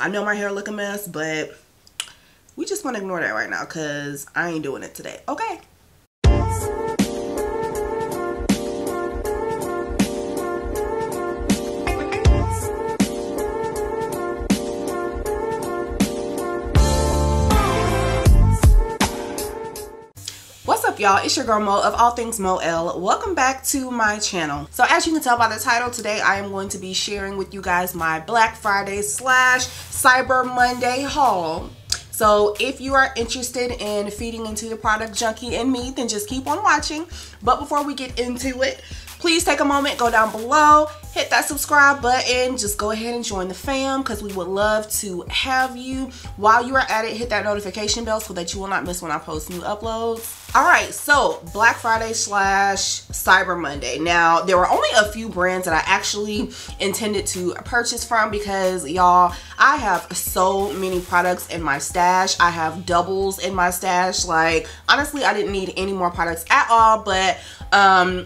I know my hair look a mess, but we just want to ignore that right now because I ain't doing it today, okay? Y'all, it's your girl Mo of all things MoElle. Welcome back to my channel. So as you can tell by the title, today I am going to be sharing with you guys my Black Friday slash Cyber Monday haul. So if you are interested in feeding into the product junkie and me, then just keep on watching. But before we get into it, please take a moment, go down below, hit that subscribe button, just go ahead and join the fam because we would love to have you. While you are at it, hit that notification bell so that you will not miss when I post new uploads. All right, so Black Friday slash Cyber Monday. Now, there were only a few brands that I actually intended to purchase from because, y'all, I have so many products in my stash. I have doubles in my stash. Like, honestly, I didn't need any more products at all, but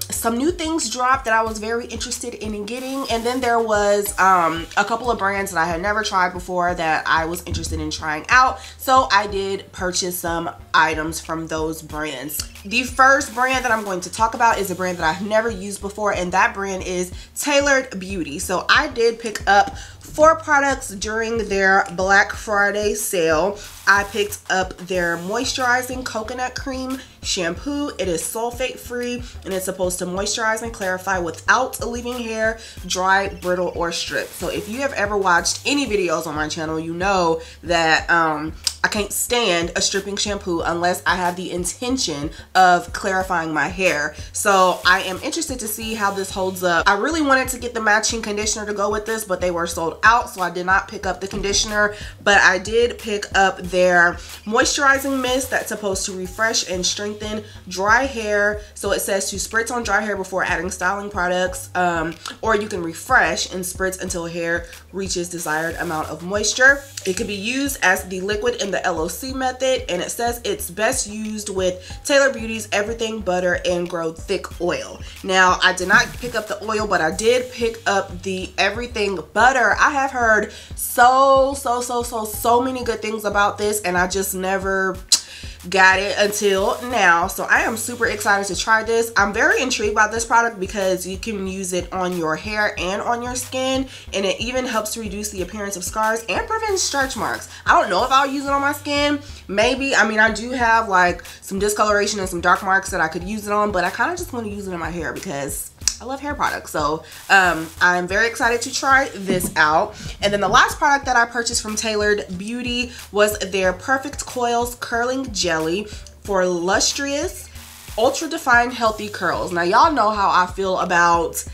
some new things dropped that I was very interested in getting, and then there was a couple of brands that I had never tried before that I was interested in trying out, so I did purchase some items from those brands. The first brand that I'm going to talk about is a brand that I've never used before, and that brand is Tailored Beauty. So I did pick up 4 products during their Black Friday sale. I picked up their moisturizing coconut cream shampoo. It is sulfate free and it's supposed to moisturize and clarify without leaving hair dry, brittle, or stripped. So if you have ever watched any videos on my channel, you know that I can't stand a stripping shampoo unless I have the intention of clarifying my hair. So I am interested to see how this holds up. I really wanted to get the matching conditioner to go with this, but they were sold out, so I did not pick up the conditioner, but I did pick up their moisturizing mist that's supposed to refresh and strengthen dry hair. So it says to spritz on dry hair before adding styling products, or you can refresh and spritz until hair reaches desired amount of moisture. It could be used as the liquid in the LOC method, and it says it's best used with Tailored Beauty's Everything Butter and Grow Thick Oil. Now, I did not pick up the oil, but I did pick up the Everything Butter. I have heard so many good things about this, and I just never got it until now, so I am super excited to try this. I'm very intrigued by this product because you can use it on your hair and on your skin, and it even helps to reduce the appearance of scars and prevent stretch marks. I don't know if I'll use it on my skin. Maybe. I mean, I do have like some discoloration and some dark marks that I could use it on, but I kind of just want to use it on my hair because I love hair products. So I'm very excited to try this out. And then the last product that I purchased from Tailored Beauty was their Perfect Coils Curling Jelly for lustrous, ultra defined, healthy curls. Now, y'all know how I feel about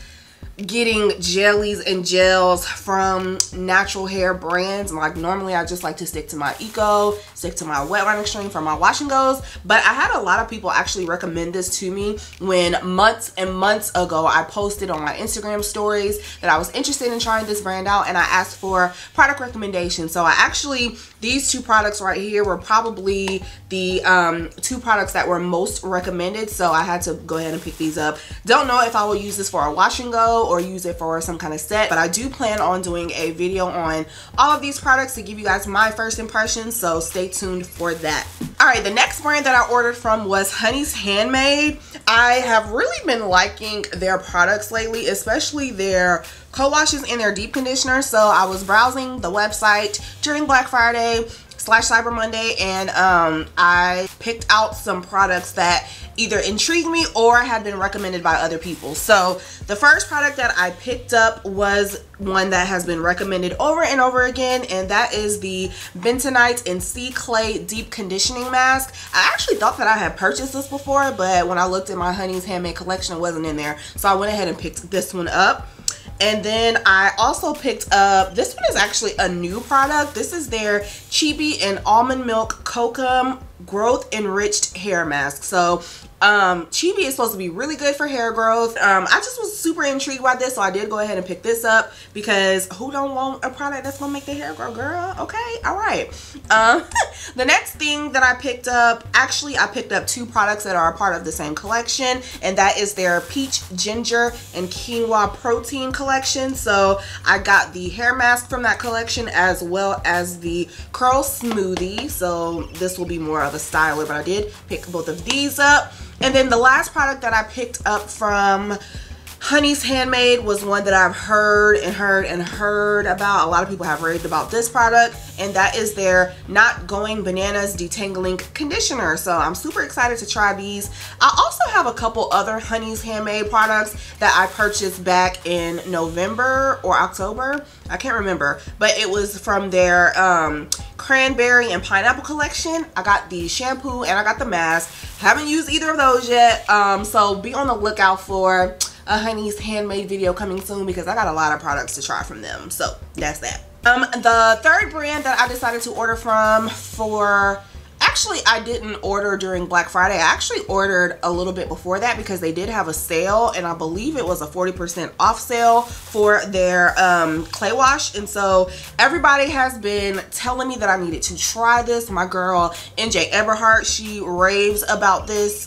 getting jellies and gels from natural hair brands. Like, normally I just like to stick to my Eco, stick to my Wetline Extreme for my wash and goes, but I had a lot of people actually recommend this to me when months and months ago I posted on my Instagram stories that I was interested in trying this brand out, and I asked for product recommendations. So I actually, these 2 products right here were probably the 2 products that were most recommended, so I had to go ahead and pick these up. Don't know if I will use this for a wash and go or use it for some kind of set, but I do plan on doing a video on all of these products to give you guys my first impressions, so stay tuned for that. All right, the next brand that I ordered from was Honey's Handmade. I have really been liking their products lately, especially their co-washes and their deep conditioner. So I was browsing the website during Black Friday slash Cyber Monday, and I picked out some products that either intrigued me or had been recommended by other people. So the first product that I picked up was one that has been recommended over and over again, and that is the Bentonite and Sea Clay Deep Conditioning Mask. I actually thought that I had purchased this before, but when I looked at my Honey's Handmade collection, it wasn't in there, so I went ahead and picked this one up. And then I also picked up, this one is actually a new product. This is their Chibi and Almond Milk Kokum growth enriched hair mask. So Chibi is supposed to be really good for hair growth. I just was super intrigued by this, so I did go ahead and pick this up, because who don't want a product that's gonna make their hair grow, girl? Okay, all right. The next thing that I picked up, actually I picked up two products that are a part of the same collection, and that is their peach, ginger, and quinoa protein collection. So I got the hair mask from that collection as well as the curl smoothie, so this will be more of a styler, but I did pick both of these up. And then the last product that I picked up from Honey's Handmade was one that I've heard about. A lot of people have raved about this product, and that is their Not Going Bananas Detangling Conditioner. So I'm super excited to try these. I also have a couple other Honey's Handmade products that I purchased back in November or October. I can't remember, but it was from their cranberry and pineapple collection. I got the shampoo and I got the mask. Haven't used either of those yet, so be on the lookout for a Honey's Handmade video coming soon, because I got a lot of products to try from them. So that's that. The third brand that I decided to order from for, actually I didn't order during Black Friday. I actually ordered a little bit before that because they did have a sale, and I believe it was a 40% off sale for their clay wash. And so everybody has been telling me that I needed to try this. My girl NJ Eberhardt, she raves about this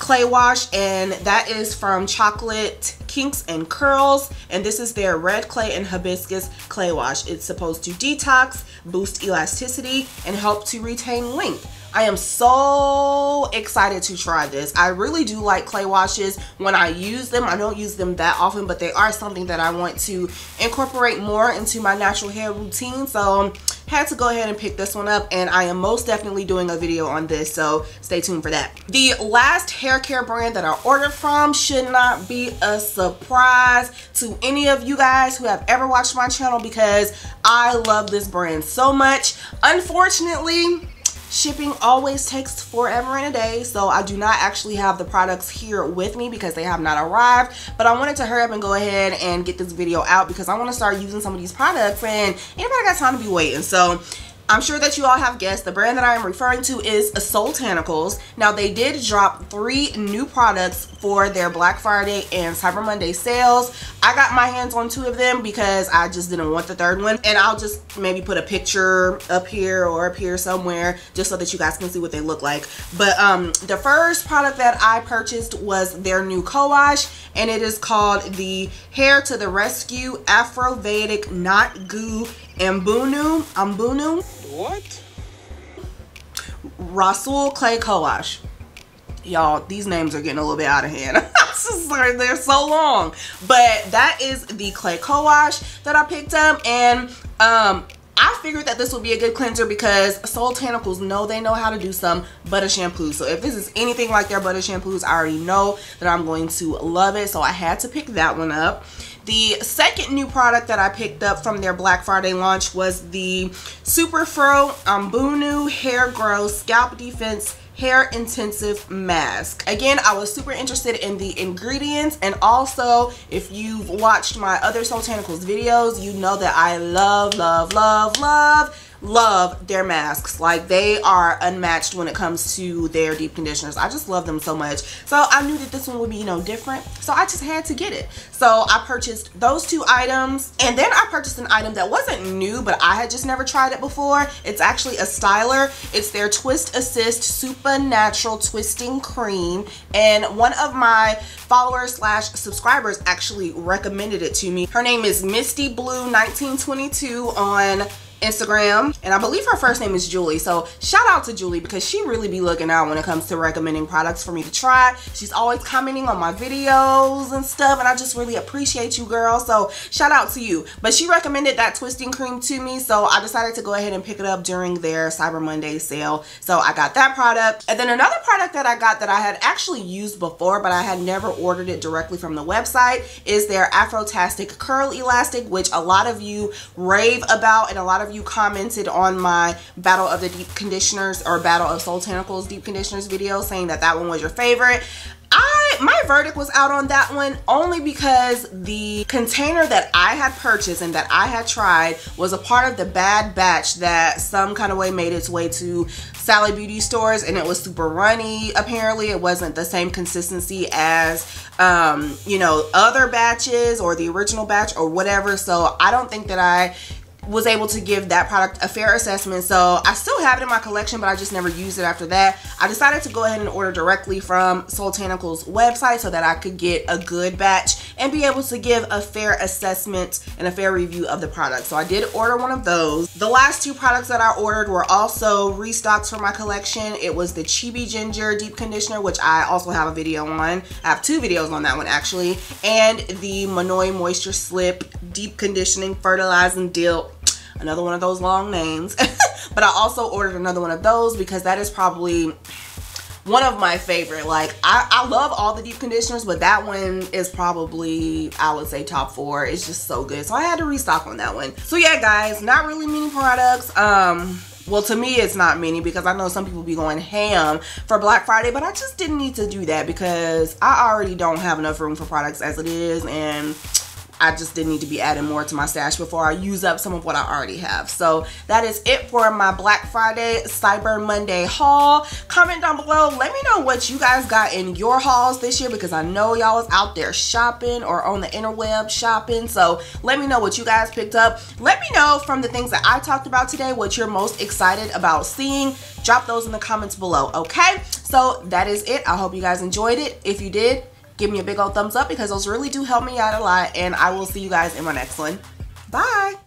clay wash, and that is from Chocolate Kinks and Curls, and this is their red clay and hibiscus clay wash. It's supposed to detox, boost elasticity, and help to retain length. I am so excited to try this. I really do like clay washes when I use them. I don't use them that often, but they are something that I want to incorporate more into my natural hair routine. So I had to go ahead and pick this one up, and I am most definitely doing a video on this, so stay tuned for that. The last hair care brand that I ordered from should not be a surprise to any of you guys who have ever watched my channel, because I love this brand so much. Unfortunately, shipping always takes forever and a day, so I do not actually have the products here with me because they have not arrived, but I wanted to hurry up and go ahead and get this video out because I want to start using some of these products, and anybody got time to be waiting. So I'm sure that you all have guessed the brand that I am referring to is Soultanicals. Now, they did drop 3 new products for their Black Friday and Cyber Monday sales. I got my hands on 2 of them because I just didn't want the third one, and I'll just maybe put a picture up here or up here somewhere just so that you guys can see what they look like. But the first product that I purchased was their new co-wash, and it is called the Hair to the Rescue Afro-Vedic Not-Goo Ambunu. What? Rasul Clay Co-Wash. Y'all, these names are getting a little bit out of hand. They're so long. But that is the clay co-wash that I picked up, and I figured that this would be a good cleanser because Soultanicals know how to do some butter shampoos. So if this is anything like their butter shampoos, I already know that I'm going to love it. So I had to pick that one up. The second new product that I picked up from their Black Friday launch was the Super Fro Ambunu Hair Grow Scalp Defense Hair Intensive Mask. Again, I was super interested in the ingredients, and also if you've watched my other Soultanicals videos, you know that I love their masks. Like, they are unmatched when it comes to their deep conditioners. I just love them so much, so I knew that this one would be, you know, different, so I just had to get it. So I purchased those 2 items, and then I purchased an item that wasn't new, but I had just never tried it before. It's actually a styler. It's their Twist Assist Supernatural Twisting Cream, and one of my followers / subscribers actually recommended it to me. Her name is Misty Blue 1922 on Instagram, and I believe her first name is Julie. So shout out to Julie, because she really be looking out when it comes to recommending products for me to try. She's always commenting on my videos and stuff, and I just really appreciate you, girl. So shout out to you. But she recommended that twisting cream to me, so I decided to go ahead and pick it up during their Cyber Monday sale. So I got that product. And then another product that I got that I had actually used before, but I had never ordered it directly from the website, is their Afrotastic Curl Elastic, which a lot of you rave about, and a lot of you commented on my Battle of the Deep Conditioners or Battle of Soultanicals Deep Conditioners video saying that that one was your favorite. My verdict was out on that one only because the container that I had purchased and that I had tried was a part of the bad batch that some kind of way made its way to Sally Beauty stores, and it was super runny. Apparently it wasn't the same consistency as you know, other batches or the original batch or whatever, so I don't think that I was able to give that product a fair assessment. So I still have it in my collection, but I just never used it after that. I decided to go ahead and order directly from Soultanicals website so that I could get a good batch and be able to give a fair assessment and a fair review of the product. So I did order one of those. The last two products that I ordered were also restocks for my collection. It was the Chibi Ginger Deep Conditioner, which I also have a video on. I have two videos on that one actually. And the Manoy Moisture Slip Deep Conditioning Fertilizing Dill. Another one of those long names. But I also ordered another one of those because that is probably one of my favorite. Like, I love all the deep conditioners, but that one is probably, I would say, top 4. It's just so good. So I had to restock on that one. So yeah, guys, not really many products. Well, to me, it's not many because I know some people be going ham for Black Friday, but I just didn't need to do that because I already don't have enough room for products as it is, and I just didn't need to be adding more to my stash before I use up some of what I already have. So that is it for my Black Friday, Cyber Monday haul. Comment down below. Let me know what you guys got in your hauls this year because I know y'all was out there shopping or on the interweb shopping. So let me know what you guys picked up. Let me know from the things that I talked about today what you're most excited about seeing. Drop those in the comments below, okay? So that is it. I hope you guys enjoyed it. If you did, give me a big old thumbs up because those really do help me out a lot, and I will see you guys in my next one. Bye!